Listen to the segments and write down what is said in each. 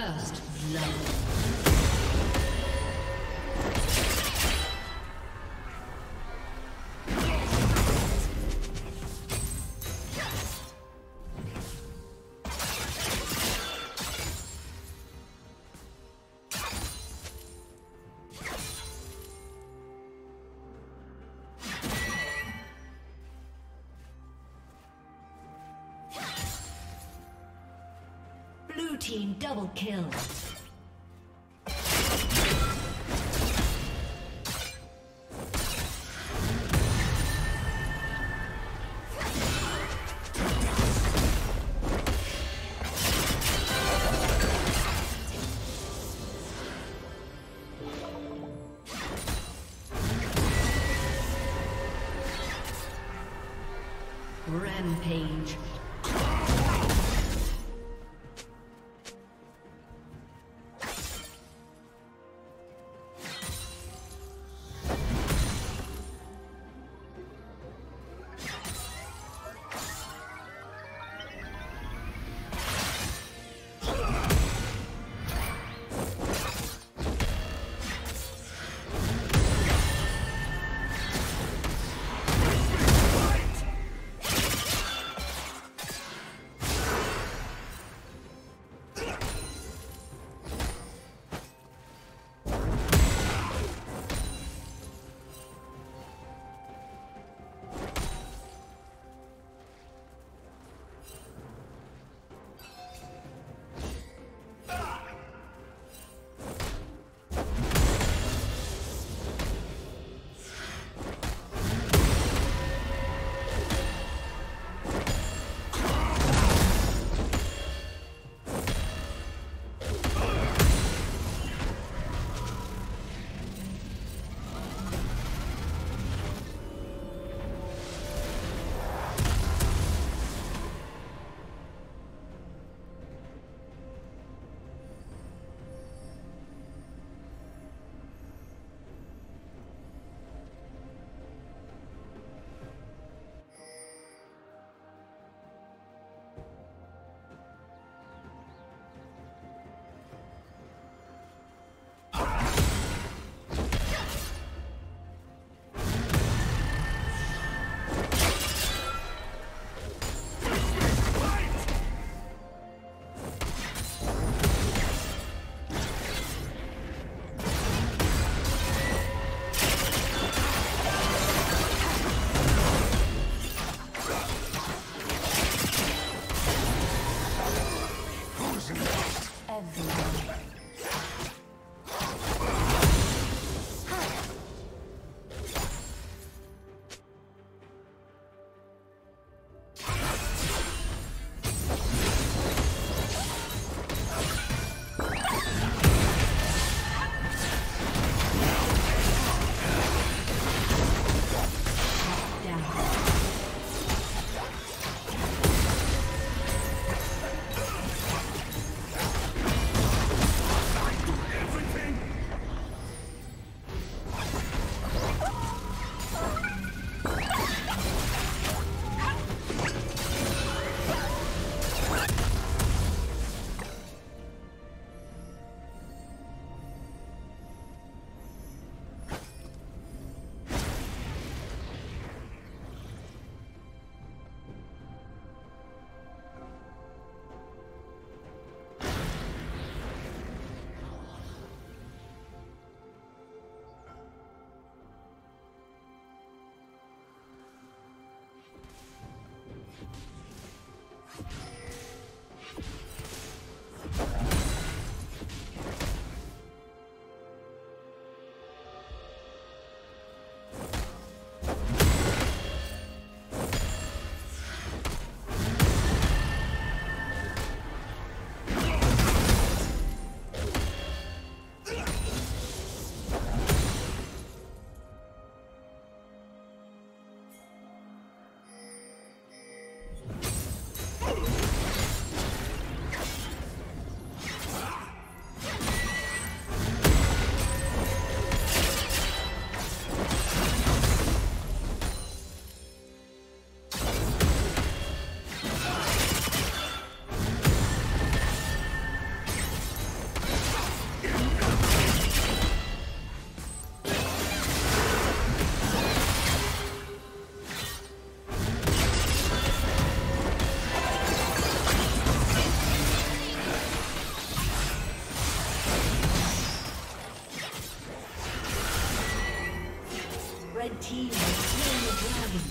First love. Team double kill. Rampage. Red team has slain the dragon.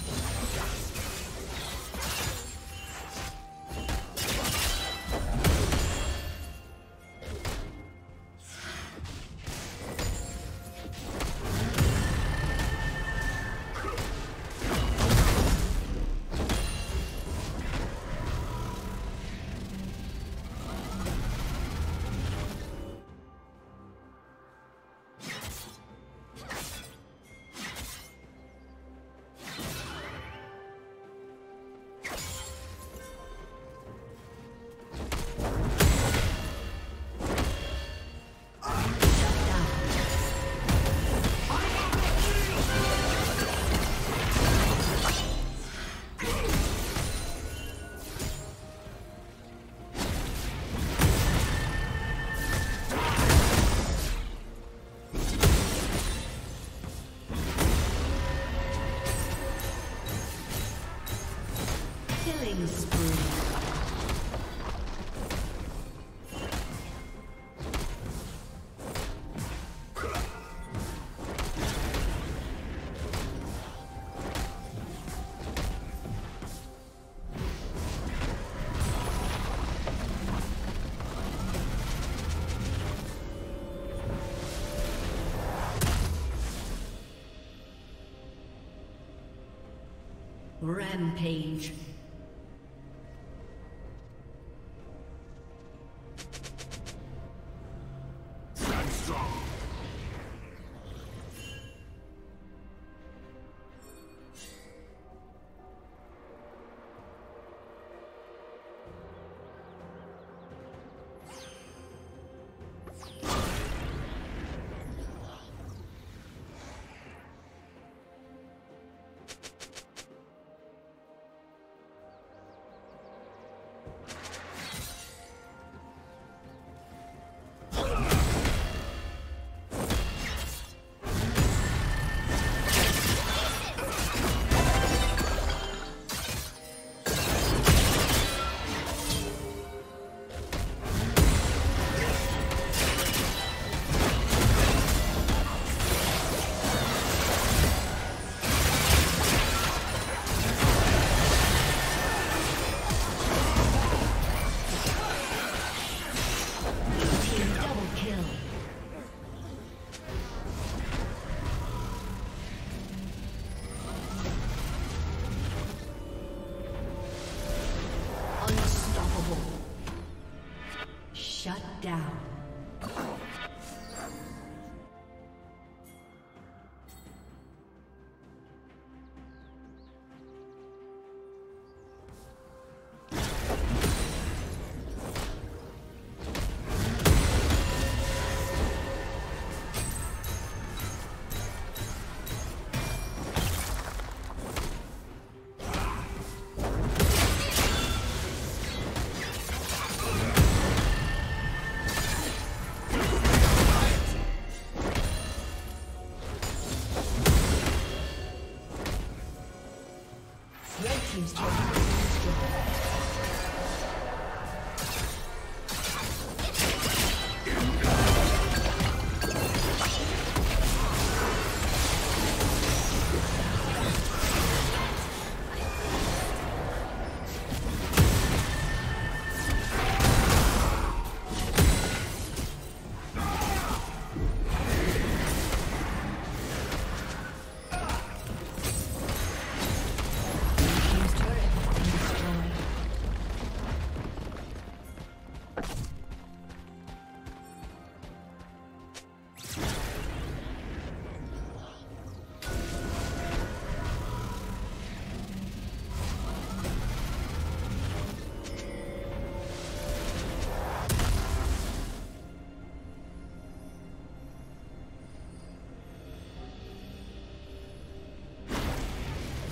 Rampage.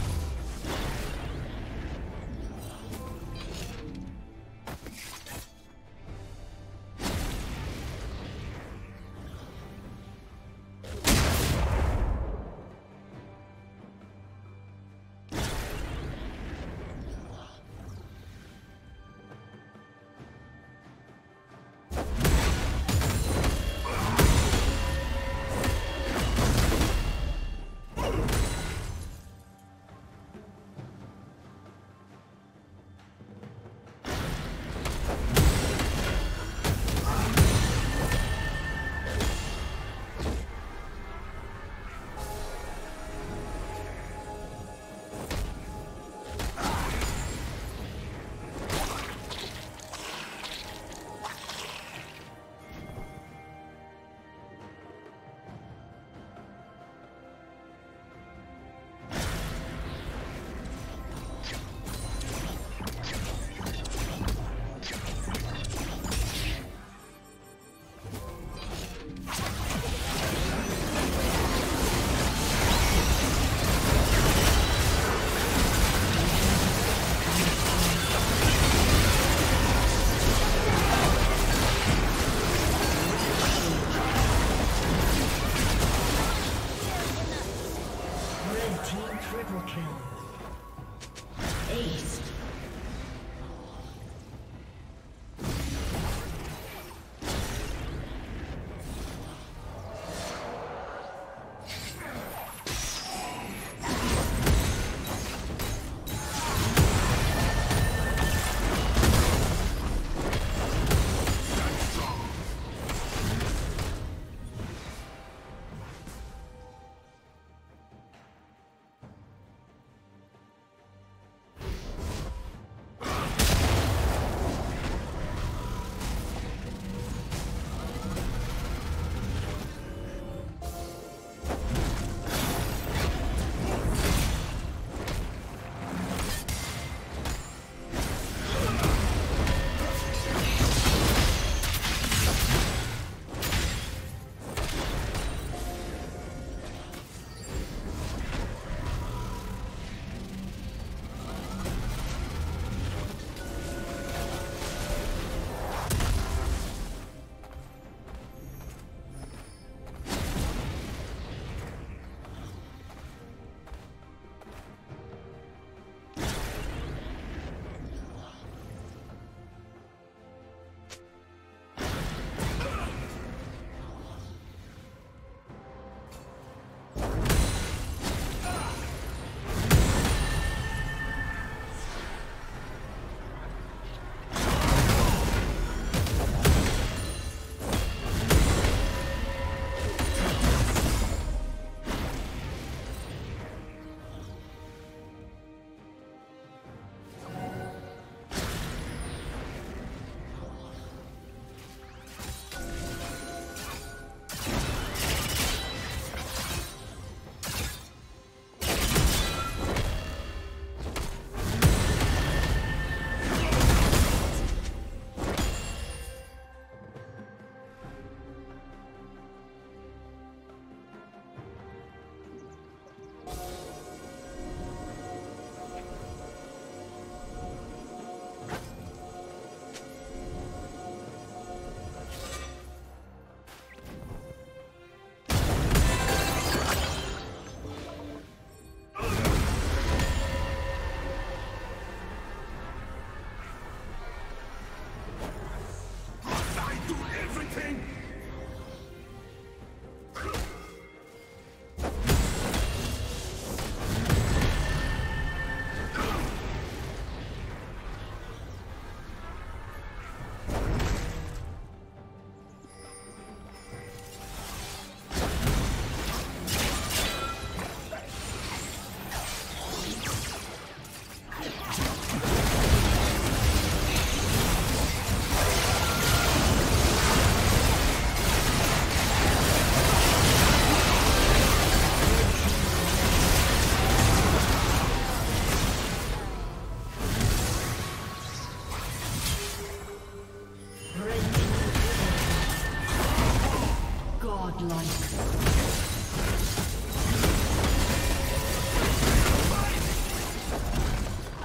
Godlike.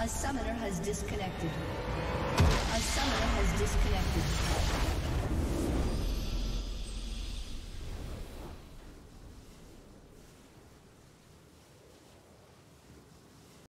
A summoner has disconnected.